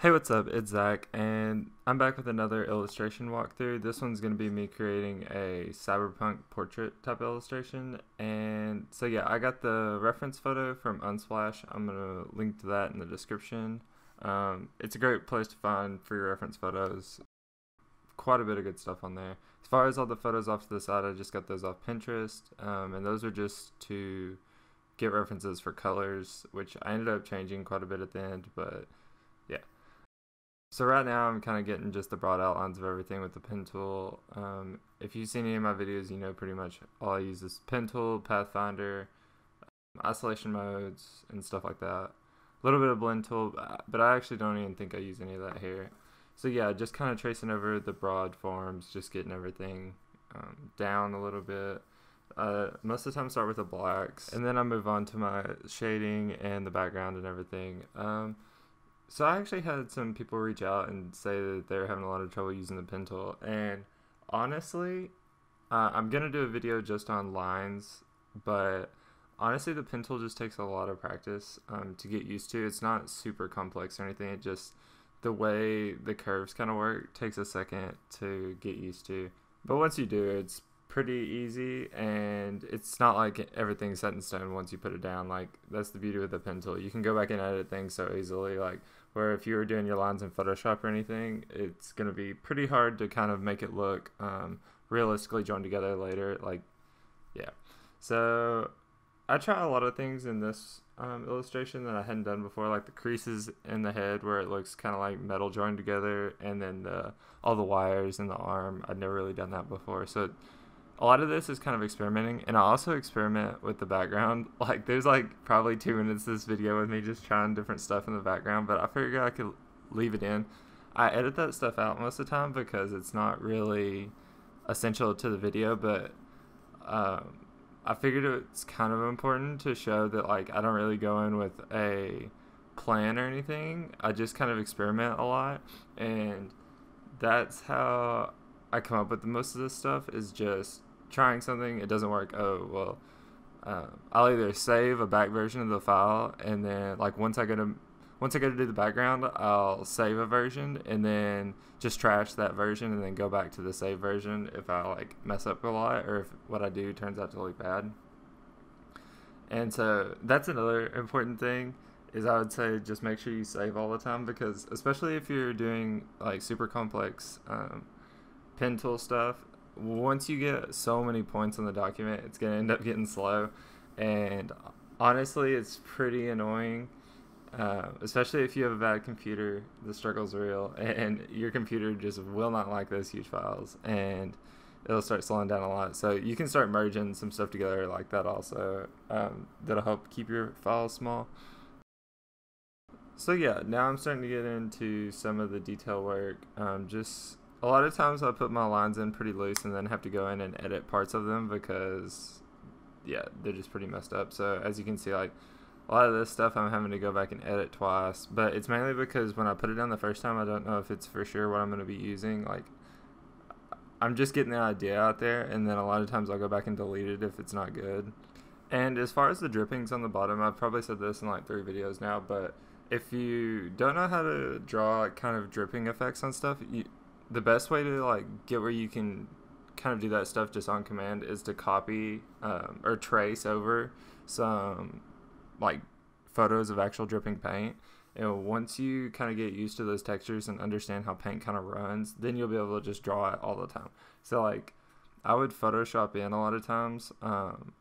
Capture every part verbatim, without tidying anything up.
Hey, what's up? It's Zach, and I'm back with another illustration walkthrough. This one's going to be me creating a cyberpunk portrait type illustration. And so yeah, I got the reference photo from Unsplash. I'm going to link to that in the description. Um, it's a great place to find free reference photos. Quite a bit of good stuff on there. As far as all the photos off to the side, I just got those off Pinterest, um, and those are just to get references for colors, which I ended up changing quite a bit at the end, but yeah. So right now I'm kind of getting just the broad outlines of everything with the pen tool. Um, if you've seen any of my videos, you know pretty much all I use is pen tool, Pathfinder, um, isolation modes, and stuff like that. A little bit of blend tool, but I actually don't even think I use any of that here. So yeah, just kind of tracing over the broad forms, just getting everything um, down a little bit. Uh, most of the time I start with the blacks, and then I move on to my shading and the background and everything. Um, So I actually had some people reach out and say that they're having a lot of trouble using the pen tool, and honestly, uh, I'm gonna do a video just on lines, but honestly the pen tool just takes a lot of practice um, to get used to. It's not super complex or anything, it just, the way the curves kind of work takes a second to get used to, but once you do, it's pretty easy, and it's not like everything's set in stone once you put it down. Like, that's the beauty of the pen tool. You can go back and edit things so easily, like where if you were doing your lines in Photoshop or anything, it's going to be pretty hard to kind of make it look um, realistically joined together later. Like, yeah. So I try a lot of things in this um, illustration that I hadn't done before, like the creases in the head where it looks kind of like metal joined together, and then the, all the wires in the arm. I'd never really done that before, so it, a lot of this is kind of experimenting, and I also experiment with the background. Like, there's like probably two minutes this video with me just trying different stuff in the background, but I figured I could leave it in. I edit that stuff out most of the time because it's not really essential to the video, but um, I figured it's kind of important to show that, like, I don't really go in with a plan or anything. I just kind of experiment a lot, and that's how I come up with most of this stuff, is just trying something, it doesn't work, oh well, uh, I'll either save a back version of the file, and then like once I go to once I go to do the background, I'll save a version and then just trash that version and then go back to the save version if I like mess up a lot, or if what I do turns out to look bad. And so that's another important thing, is I would say just make sure you save all the time, because especially if you're doing like super complex um, pen tool stuff, once you get so many points on the document, it's gonna end up getting slow, and honestly it's pretty annoying, uh, especially if you have a bad computer. The struggle's real, and your computer just will not like those huge files, and it'll start slowing down a lot. So you can start merging some stuff together like that also, um, that'll help keep your files small. So yeah, now I'm starting to get into some of the detail work. um, just A lot of times I put my lines in pretty loose and then have to go in and edit parts of them because, yeah, they're just pretty messed up. So as you can see, like, a lot of this stuff I'm having to go back and edit twice, but it's mainly because when I put it down the first time, I don't know if it's for sure what I'm going to be using. Like, I'm just getting the idea out there, and then a lot of times I'll go back and delete it if it's not good. And as far as the drippings on the bottom, I've probably said this in like three videos now, but if you don't know how to draw like, kind of dripping effects on stuff, you the best way to like get where you can kind of do that stuff just on command is to copy um, or trace over some like photos of actual dripping paint, and once you kind of get used to those textures and understand how paint kind of runs, then you'll be able to just draw it all the time. So like I would Photoshop in a lot of times um,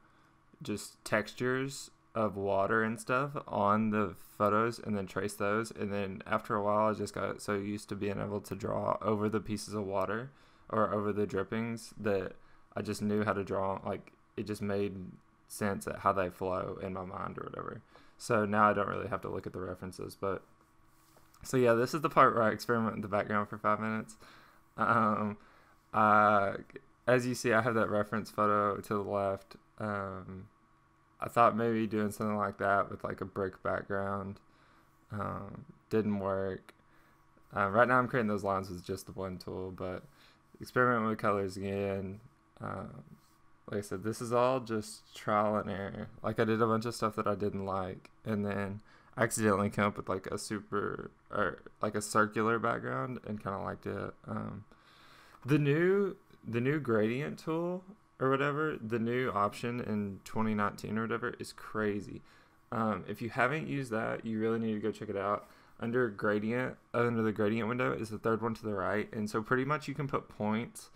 just textures of water and stuff on the photos, and then trace those, and then after a while I just got so used to being able to draw over the pieces of water or over the drippings that I just knew how to draw. Like, it just made sense at how they flow in my mind or whatever, so now I don't really have to look at the references. But so yeah, this is the part where I experiment in the background for five minutes. um, uh, as you see, I have that reference photo to the left. um, I thought maybe doing something like that with like a brick background. Um, didn't work. Uh, right now I'm creating those lines with just the blend tool, but experiment with colors again. Um, like I said, this is all just trial and error. Like, I did a bunch of stuff that I didn't like, and then I accidentally came up with like a super or like a circular background and kind of liked it. Um, the new the new gradient tool or whatever, the new option in twenty nineteen or whatever is crazy. Um, if you haven't used that, you really need to go check it out. Under gradient, under the gradient window is the third one to the right, and so pretty much you can put points.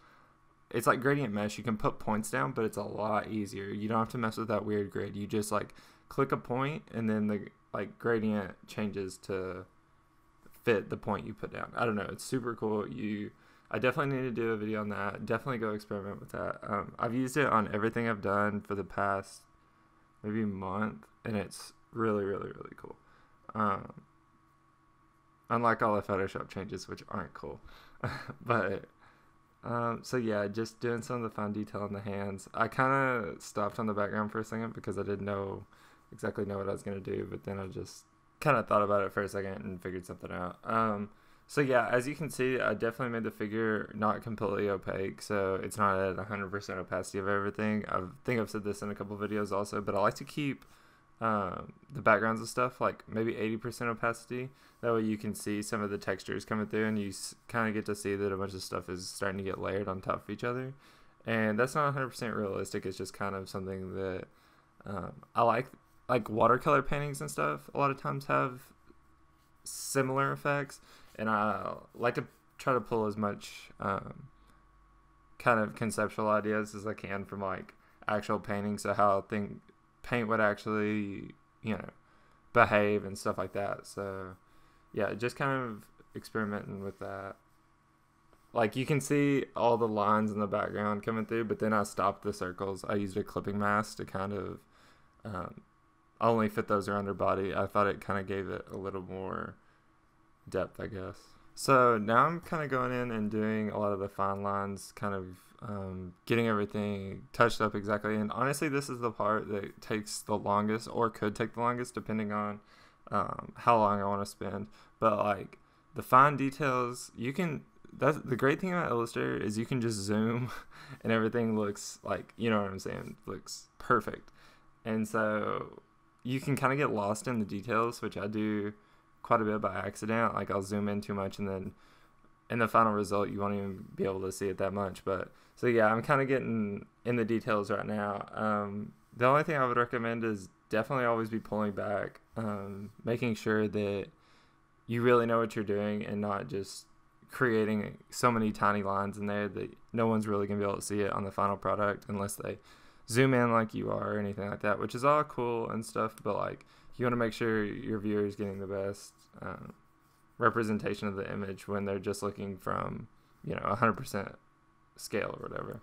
It's like gradient mesh. You can put points down, but it's a lot easier. You don't have to mess with that weird grid. You just like click a point, and then the like gradient changes to fit the point you put down. I don't know. It's super cool. You, I definitely need to do a video on that. Definitely go experiment with that. Um, I've used it on everything I've done for the past maybe month, and it's really, really, really cool. Um, unlike all the Photoshop changes, which aren't cool, but. Um, so yeah, just doing some of the fine detail in the hands. I kind of stopped on the background for a second because I didn't know exactly know what I was going to do, but then I just kind of thought about it for a second and figured something out. Um, so yeah, as you can see, I definitely made the figure not completely opaque, so it's not at one hundred percent opacity of everything. I think I've said this in a couple videos also, but I like to keep um, the backgrounds and stuff like maybe eighty percent opacity. That way you can see some of the textures coming through, and you kind of get to see that a bunch of stuff is starting to get layered on top of each other. And that's not one hundred percent realistic. It's just kind of something that um, I like. Like watercolor paintings and stuff a lot of times have similar effects, and I like to try to pull as much um, kind of conceptual ideas as I can from like actual paintings, so how thing paint would actually, you know, behave and stuff like that. So yeah, just kind of experimenting with that. Like you can see all the lines in the background coming through, but then I stopped the circles. I used a clipping mask to kind of um, only fit those around her body. I thought it kind of gave it a little more depth, I guess. So now I'm kind of going in and doing a lot of the fine lines, kind of um, getting everything touched up exactly. And honestly, this is the part that takes the longest, or could take the longest, depending on Um, how long I want to spend. But like the fine details, you can, that's the great thing about Illustrator, is you can just zoom and everything looks like, you know what I'm saying, looks perfect. And so you can kind of get lost in the details, which I do quite a bit by accident. Like I'll zoom in too much, and then in the final result you won't even be able to see it that much. But so yeah, I'm kind of getting in the details right now. Um, the only thing I would recommend is definitely always be pulling back, um, making sure that you really know what you're doing and not just creating so many tiny lines in there that no one's really going to be able to see it on the final product unless they zoom in like you are or anything like that, which is all cool and stuff, but like you want to make sure your viewer is getting the best um, representation of the image when they're just looking from, you know, one hundred percent scale or whatever.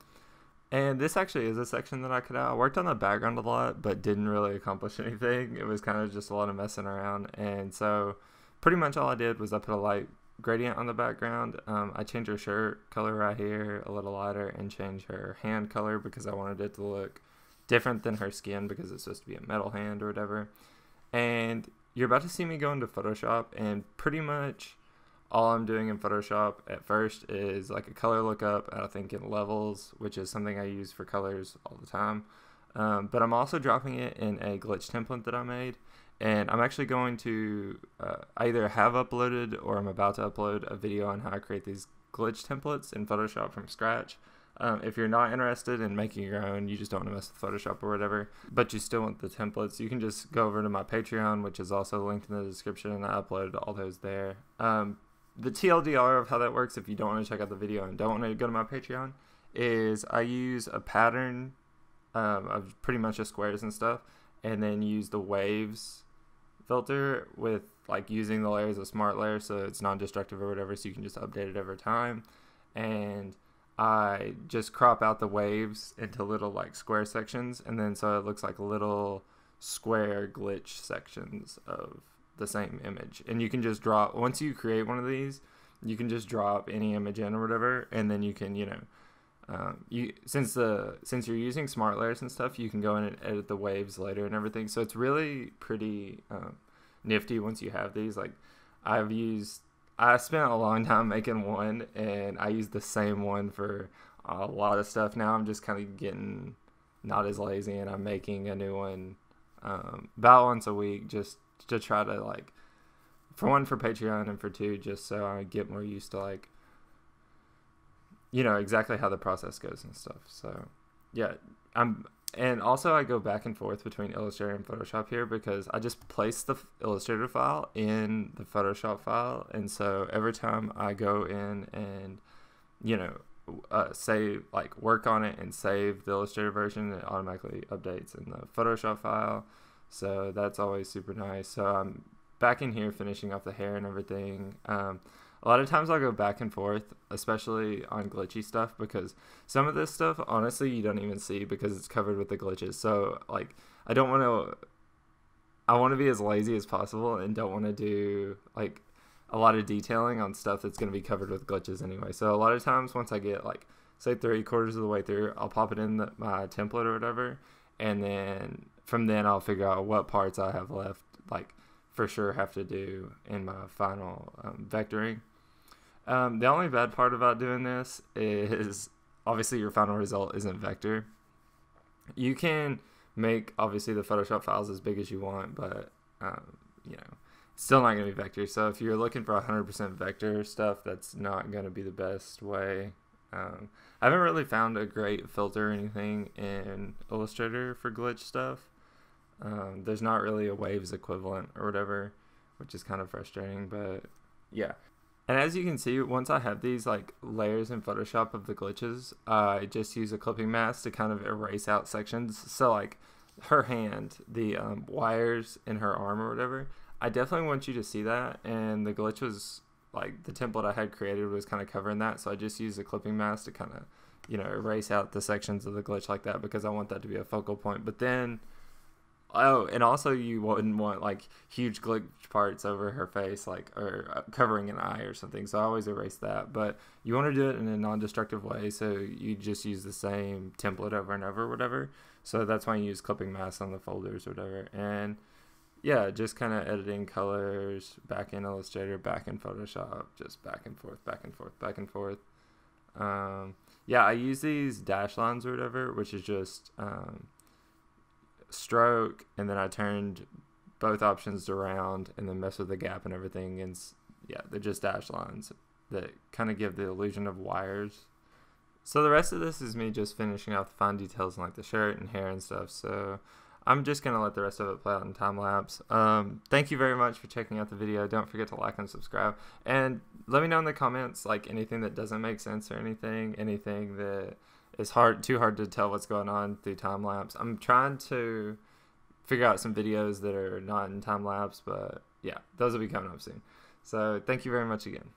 And this actually is a section that I cut out. I worked on the background a lot, but didn't really accomplish anything. It was kind of just a lot of messing around. And so pretty much all I did was I put a light gradient on the background. Um, I changed her shirt color right here a little lighter, and changed her hand color because I wanted it to look different than her skin, because it's supposed to be a metal hand or whatever. And you're about to see me go into Photoshop, and pretty much all I'm doing in Photoshop at first is like a color lookup, I think, in levels, which is something I use for colors all the time. Um, but I'm also dropping it in a glitch template that I made. And I'm actually going to uh, either have uploaded, or I'm about to upload, a video on how I create these glitch templates in Photoshop from scratch. Um, if you're not interested in making your own, you just don't want to mess with Photoshop or whatever, but you still want the templates, you can just go over to my Patreon, which is also linked in the description, and I uploaded all those there. Um, The T L D R of how that works, if you don't want to check out the video and don't want to go to my Patreon, is I use a pattern um, of pretty much just squares and stuff, and then use the waves filter with like using the layers of smart layer, so it's non-destructive or whatever, so you can just update it every time. And I just crop out the waves into little like square sections, and then so it looks like little square glitch sections of the same image. And you can just drop, once you create one of these, you can just drop any image in or whatever, and then you can, you know, um, you since the since you're using smart layers and stuff, you can go in and edit the waves later and everything. So it's really pretty um, nifty once you have these. Like I've used, I spent a long time making one, and I use the same one for a lot of stuff. Now I'm just kind of getting not as lazy, and I'm making a new one um, about once a week, just to try to, like, for one, for Patreon, and for two, just so I get more used to, like, you know, exactly how the process goes and stuff. So yeah, I'm, and also I go back and forth between Illustrator and Photoshop here because I just place the Illustrator file in the Photoshop file. And so every time I go in and, you know, uh, say, like, work on it and save the Illustrator version, it automatically updates in the Photoshop file. So that's always super nice. So I'm back in here finishing off the hair and everything. Um, a lot of times I'll go back and forth, especially on glitchy stuff, because some of this stuff, honestly, you don't even see because it's covered with the glitches. So, like, I don't want to, I want to be as lazy as possible and don't want to do, like, a lot of detailing on stuff that's going to be covered with glitches anyway. So a lot of times once I get, like, say three quarters of the way through, I'll pop it in the, my template or whatever, and then from then I'll figure out what parts I have left, like, for sure have to do in my final um, vectoring. Um, the only bad part about doing this is obviously your final result isn't vector. You can make obviously the Photoshop files as big as you want, but um, you know, it's still not going to be vector. So if you're looking for one hundred percent vector stuff, that's not going to be the best way. Um, I haven't really found a great filter or anything in Illustrator for glitch stuff. Um, there's not really a waves equivalent or whatever, which is kind of frustrating, but yeah. And as you can see, once I have these, like, layers in Photoshop of the glitches, uh, I just use a clipping mask to kind of erase out sections. So, like, her hand, the um, wires in her arm or whatever, I definitely want you to see that, and the glitch was, like, the template I had created was kind of covering that, so I just used a clipping mask to kind of, you know, erase out the sections of the glitch like that because I want that to be a focal point. But then, oh, and also you wouldn't want, like, huge glitch parts over her face, like, or covering an eye or something, so I always erase that. But you want to do it in a non-destructive way, so you just use the same template over and over or whatever. So that's why you use clipping masks on the folders or whatever. And yeah, just kind of editing colors back in Illustrator, back in Photoshop, just back and forth, back and forth, back and forth. Um, yeah, I use these dash lines or whatever, which is just um, stroke, and then I turned both options around and then mess with the gap and everything, and yeah, they're just dashed lines that kind of give the illusion of wires. So the rest of this is me just finishing off the fine details on, like, the shirt and hair and stuff, so I'm just gonna let the rest of it play out in time lapse. Um, thank you very much for checking out the video. Don't forget to like and subscribe, and let me know in the comments, like, anything that doesn't make sense or anything anything that It's hard, too hard to tell what's going on through time-lapse. I'm trying to figure out some videos that are not in time-lapse, but yeah, those will be coming up soon. So thank you very much again.